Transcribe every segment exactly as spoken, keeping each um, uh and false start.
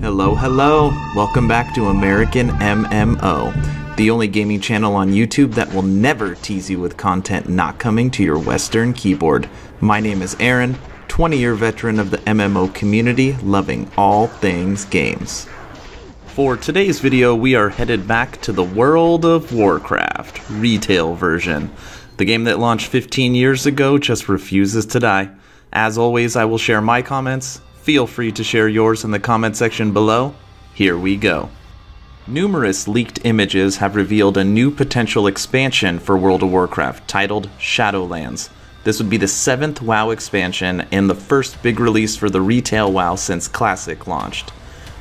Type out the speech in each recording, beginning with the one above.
Hello, hello! Welcome back to American M M O, the only gaming channel on YouTube that will never tease you with content not coming to your Western keyboard. My name is Aaron, twenty-year veteran of the M M O community, loving all things games. For today's video, we are headed back to the World of Warcraft retail version. The game that launched fifteen years ago just refuses to die. As always, I will share my comments. Feel free to share yours in the comment section below. Here we go. Numerous leaked images have revealed a new potential expansion for World of Warcraft titled Shadowlands. This would be the seventh WoW expansion and the first big release for the retail WoW since Classic launched.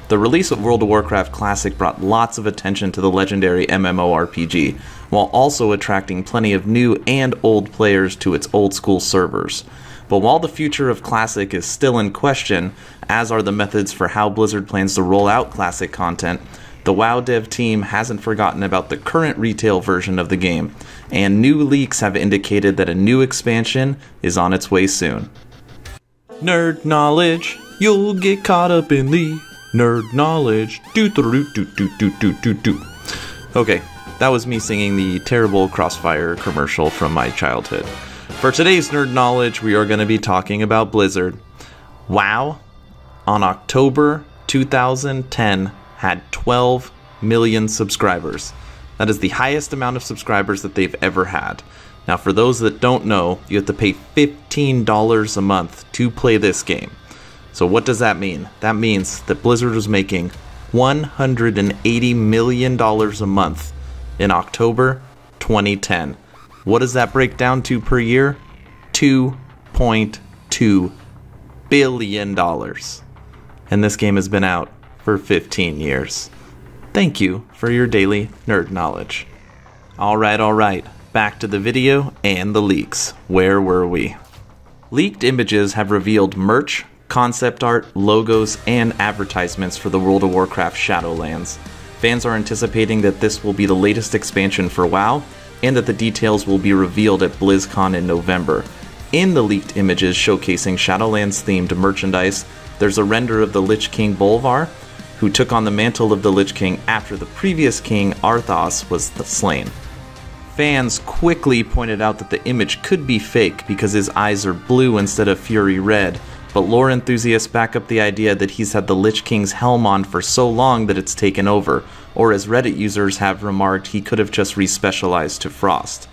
The release of World of Warcraft Classic brought lots of attention to the legendary MMORPG, while also attracting plenty of new and old players to its old-school servers. But while the future of Classic is still in question, as are the methods for how Blizzard plans to roll out Classic content, the WoW dev team hasn't forgotten about the current retail version of the game, and new leaks have indicated that a new expansion is on its way soon. Nerd knowledge, you'll get caught up in the nerd knowledge. Do do do do do do do do. Okay, that was me singing the terrible Crossfire commercial from my childhood. For today's nerd knowledge, we are going to be talking about Blizzard. WoW, on October two thousand ten, had twelve million subscribers. That is the highest amount of subscribers that they've ever had. Now, for those that don't know, you have to pay fifteen dollars a month to play this game. So what does that mean? That means that Blizzard was making one hundred eighty million dollars a month in October twenty ten. What does that break down to per year? two point two billion dollars. And this game has been out for fifteen years. Thank you for your daily nerd knowledge. Alright, alright, back to the video and the leaks. Where were we? Leaked images have revealed merch, concept art, logos, and advertisements for the World of Warcraft Shadowlands. Fans are anticipating that this will be the latest expansion for WoW, and that the details will be revealed at BlizzCon in November. In the leaked images showcasing Shadowlands-themed merchandise, there's a render of the Lich King Bolvar, who took on the mantle of the Lich King after the previous king, Arthas, was slain. Fans quickly pointed out that the image could be fake because his eyes are blue instead of fury red, but lore enthusiasts back up the idea that he's had the Lich King's helm on for so long that it's taken over, or as Reddit users have remarked, he could have just re-specialized to Frost.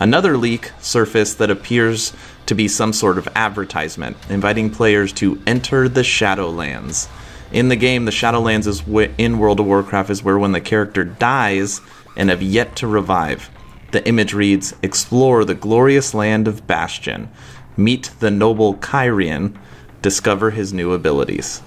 Another leak surfaced that appears to be some sort of advertisement, inviting players to enter the Shadowlands. In the game, the Shadowlands is wh- in World of Warcraft is where when the character dies and have yet to revive. The image reads, "Explore the glorious land of Bastion. Meet the noble Kyrian. Discover his new abilities."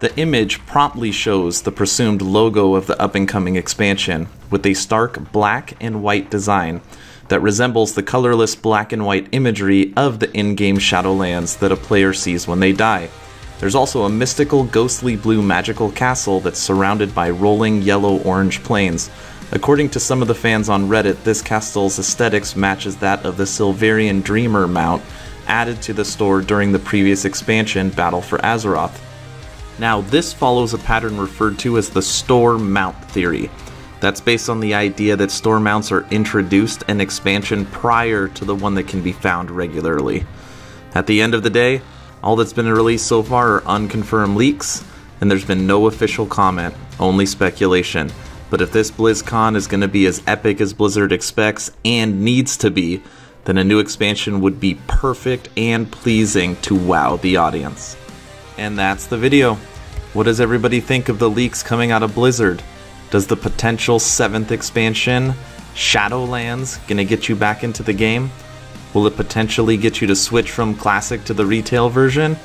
The image promptly shows the presumed logo of the up-and-coming expansion, with a stark black and white design that resembles the colorless black and white imagery of the in-game Shadowlands that a player sees when they die. There's also a mystical, ghostly blue magical castle that's surrounded by rolling yellow-orange plains. According to some of the fans on Reddit, this castle's aesthetics matches that of the Silverian Dreamer mount added to the store during the previous expansion, Battle for Azeroth. Now, this follows a pattern referred to as the store mount theory. That's based on the idea that store mounts are introduced in expansion prior to the one that can be found regularly. At the end of the day, all that's been released so far are unconfirmed leaks, and there's been no official comment, only speculation. But if this BlizzCon is going to be as epic as Blizzard expects and needs to be, then a new expansion would be perfect and pleasing to wow the audience. And that's the video. What does everybody think of the leaks coming out of Blizzard? Does the potential seventh expansion, Shadowlands, gonna get you back into the game? Will it potentially get you to switch from Classic to the retail version?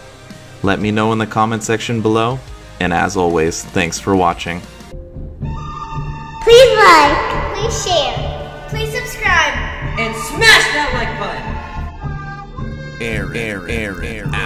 Let me know in the comment section below, and as always, thanks for watching. Please like, please share, please subscribe, and smash that like button! Aaron, Aaron, Aaron.